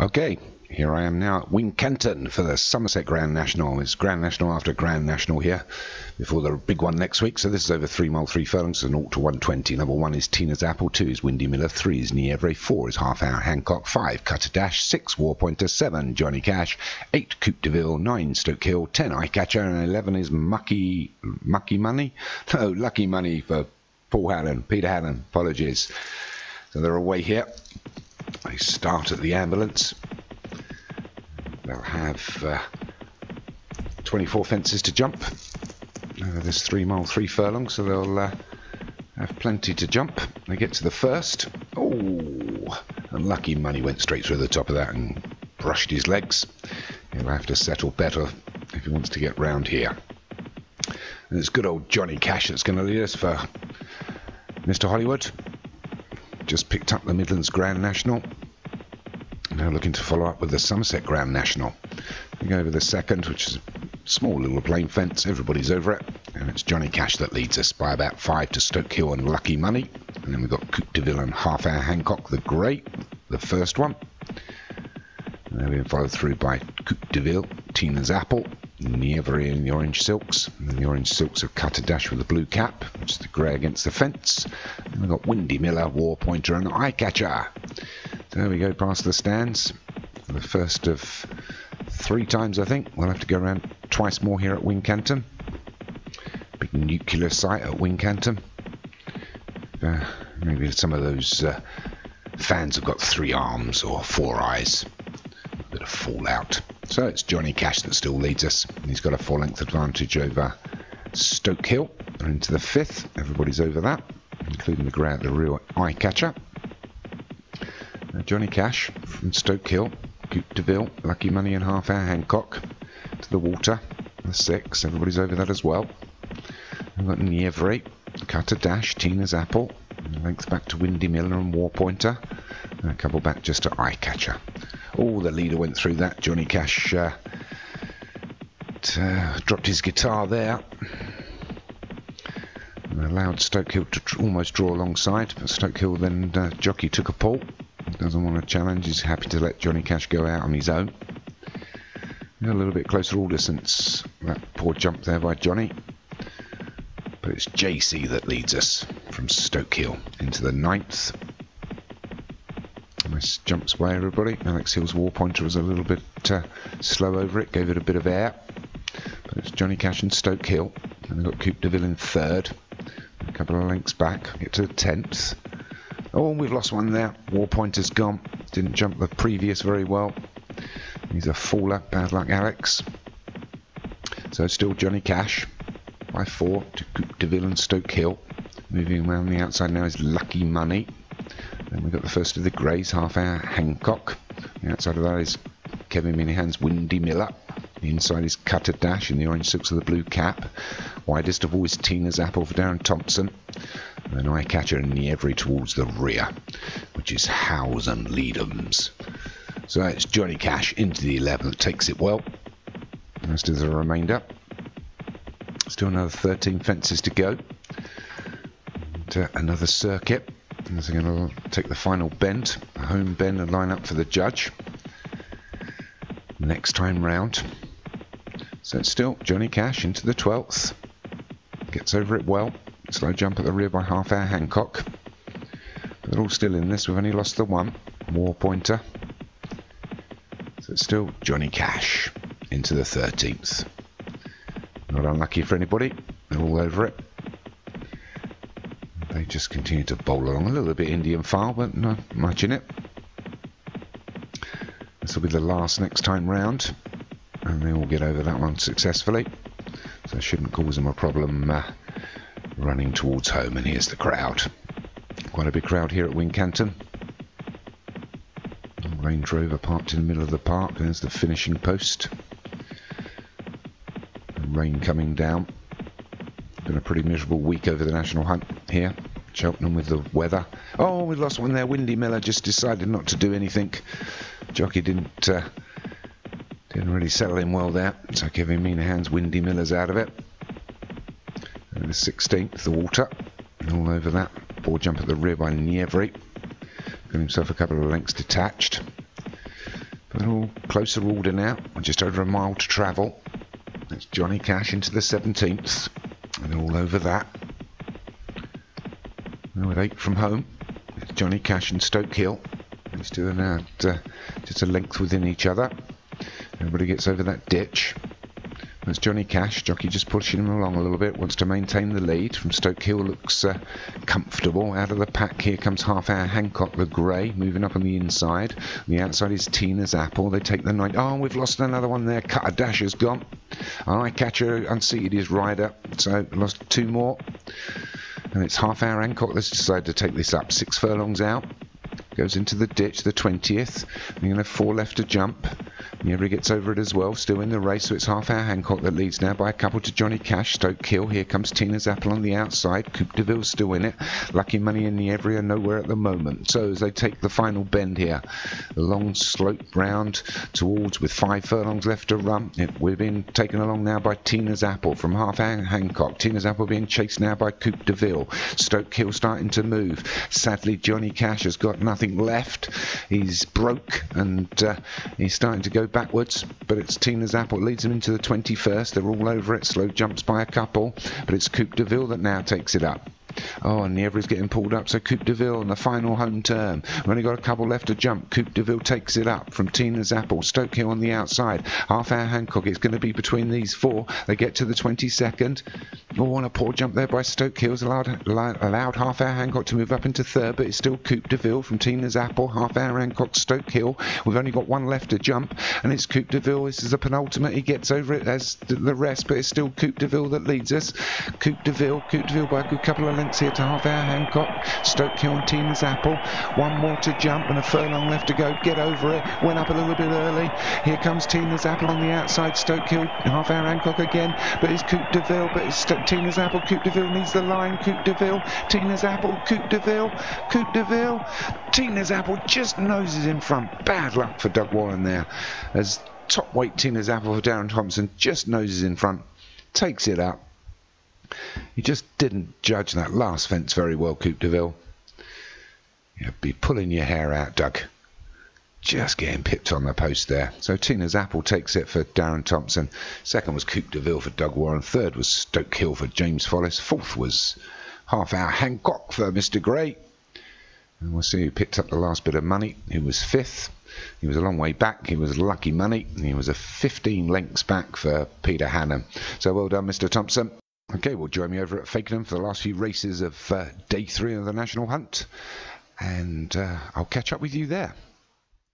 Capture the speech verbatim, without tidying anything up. Okay, here I am now at Wincanton for the Somerset Grand National. It's Grand National after Grand National here before the big one next week. So this is over three mile, three furlongs, and naught to one twenty. Number one is Tina's Apple, two is Windy Miller, three is Nievre, four is Half Hour Hancock, five Cutter Dash, six War Pointer, seven Johnny Cash, eight Coupe de Ville, nine Stoke Hill, ten Eyecatcher, and eleven is Mucky, Mucky Money? No, Lucky Money for Paul Hallen, Peter Hannan, apologies. So they're away here. They start at the ambulance. They'll have uh, twenty-four fences to jump. Uh, there's three mile, three furlong, so they'll uh, have plenty to jump. They get to the first. Oh, and Lucky Money went straight through the top of that and brushed his legs. He'll have to settle better if he wants to get round here. And it's good old Johnny Cash that's going to lead us for Mister Hollywood. Just picked up the Midlands Grand National. Now looking to follow up with the Somerset Grand National. We go over the second, which is a small little plain fence. Everybody's over it. And it's Johnny Cash that leads us by about five to Stoke Hill and Lucky Money. And then we've got Coupe de Ville and Half Hour Hancock, the Gray, the first one. And then we're followed through by Coupe de Ville, Tina's Apple, Nievre in the orange silks, and the orange silks of Cutter Dash with the blue cap, which is the grey against the fence. And we've got Windy Miller, War Pointer, and Eyecatcher. There we go, past the stands. The first of three times, I think. We'll have to go around twice more here at Wincanton. Big nuclear site at Wincanton. Uh, maybe some of those uh, fans have got three arms or four eyes. A bit of fallout. So it's Johnny Cash that still leads us. He's got a four-length advantage over Stoke Hill. They're into the fifth. Everybody's over that, including the grey at the rear, Eyecatcher. Now Johnny Cash from Stoke Hill, Coupe de Ville, Lucky Money and Half Hour Hancock to the water. The six. Everybody's over that as well. We've got Nievre, Cutter Dash, Tina's Apple. Length back to Windy Miller and War Pointer. And a couple back just to Eyecatcher. Oh, the leader went through that. Johnny Cash uh, uh, dropped his guitar there. And allowed Stoke Hill to tr almost draw alongside. But Stoke Hill then uh, jockey took a pull. Doesn't want to challenge. He's happy to let Johnny Cash go out on his own. And a little bit closer all distance. That poor jump there by Johnny. But it's J C that leads us from Stoke Hill into the ninth. Nice jumps by everybody. Alex Hill's War Pointer was a little bit uh, slow over it, gave it a bit of air. But it's Johnny Cash and Stoke Hill. And we've got Coupe de Ville in third. A couple of lengths back, get to the tenth. Oh, we've lost one there. War Pointer's gone. Didn't jump the previous very well. He's a faller. Bad luck, Alex. So still Johnny Cash by four to Coupe de Ville and Stoke Hill. Moving around the outside now is Lucky Money. Then we've got the first of the Greys, Half Hour Hancock. The outside of that is Kevin Minahan's Windy Miller. The inside is Cutter Dash in the orange silks of the blue cap. Widest of all is Tina's Apple for Darren Thompson. And then Eyecatcher and Nievre towards the rear, which is Howes and Leadham's. So it's Johnny Cash into the eleven that takes it well. As does the remainder. Still another thirteen fences to go. And, uh, another circuit. And they're going to take the final bend, a home bend, and line up for the judge next time round. So it's still Johnny Cash into the twelfth. Gets over it well. Slow jump at the rear by Half Hour Hancock. But they're all still in this. We've only lost the one. War Pointer. So it's still Johnny Cash into the thirteenth. Not unlucky for anybody. They're all over it. They just continue to bowl along, a little bit Indian file, but not much in it. This will be the last next time round, and they all get over that one successfully, so it shouldn't cause them a problem uh, running towards home. And here's the crowd. Quite a big crowd here at Wincanton. Range Rover parked in the middle of the park. There's the finishing post. The rain coming down. Been a pretty miserable week over the national hunt here. Cheltenham with the weather. Oh, we lost one there. Windy Miller just decided not to do anything. Jockey didn't uh, didn't really settle in well there. So Kevin Minahan's Windy Miller's out of it. And the sixteenth, the water. And all over that. Ball jump at the rear by Nievre. Got himself a couple of lengths detached. A little closer order now, just over a mile to travel. That's Johnny Cash into the seventeenth, and they're all over that. Now with eight from home, it's Johnny Cash and Stoke Hill. These two are now at, uh, just a length within each other. Everybody gets over that ditch. That's Johnny Cash. Jockey just pushing him along a little bit, wants to maintain the lead from Stoke Hill. Looks uh, comfortable out of the pack. Here comes Half Hour Hancock, the grey, moving up on the inside. On the outside is Tina's Apple. They take the night. Oh, we've lost another one there. Cutter Dash has gone. Eyecatcher unseated his rider, so lost two more. And it's Half Hour Hancock that's decided to take this up. Six furlongs out. Goes into the ditch, the twentieth. We're going to have four left to jump. Nievre gets over it as well, still in the race, so it's Half Hour Hancock that leads now by a couple to Johnny Cash, Stoke Hill. Here comes Tina's Apple on the outside. Coupe de Ville still in it. Lucky Money and Nievre are nowhere at the moment. So as they take the final bend here, a long slope round towards with five furlongs left to run. We've been taken along now by Tina's Apple from Half Hour Hancock. Tina's Apple being chased now by Coupe de Ville. Stoke Hill starting to move. Sadly, Johnny Cash has got nothing left. He's broke and uh, he's starting to go backwards, but it's Tina's Apple leads him into the twenty-first. They're all over it. Slow jumps by a couple, but it's Coupe de Ville that now takes it up. Oh, and Nievre is getting pulled up, so Coupe de Ville on the final home turn. We've only got a couple left to jump. Coupe de Ville takes it up from Tina's Apple. Stoke Hill on the outside. Half Hour Hancock, it's going to be between these four. They get to the twenty-second. Oh, and a poor jump there by Stoke Hill's allowed, allowed Half Hour Hancock to move up into third, but it's still Coupe de Ville from Tina's Apple. Half Hour Hancock, Stoke Hill. We've only got one left to jump, and it's Coupe de Ville. This is the penultimate. He gets over it as the rest, but it's still Coupe de Ville that leads us. Coupe de Ville, Coupe de Ville by a good couple of lengths here to Half Hour Hancock. Stoke Hill and Tina's Apple. One more to jump and a furlong left to go. Get over it. Went up a little bit early. Here comes Tina's Apple on the outside. Stoke Hill, Half Hour Hancock again. But it's Coupe de Ville. But it's Tina's Apple. Coupe de Ville needs the line. Coupe de Ville. Tina's Apple. Coupe de Ville. Coupe de Ville. Tina's Apple just noses in front. Bad luck for Doug Warren there. As top weight Tina's Apple for Darren Thompson just noses in front. Takes it up. He just didn't judge that last fence very well, Coupe de Ville. You'd be pulling your hair out, Doug. Just getting pipped on the post there. So Tina's Apple takes it for Darren Thompson. Second was Coupe de Ville for Doug Warren. Third was Stoke Hill for James Follis. Fourth was Half Hour Hancock for Mister Gray. And we'll see who picked up the last bit of money. Who was fifth? He was a long way back. He was Lucky Money. He was a fifteen lengths back for Peter Hannan. So well done, Mister Thompson. Okay, well, join me over at Fakenham for the last few races of uh, day three of the National Hunt, and uh, I'll catch up with you there.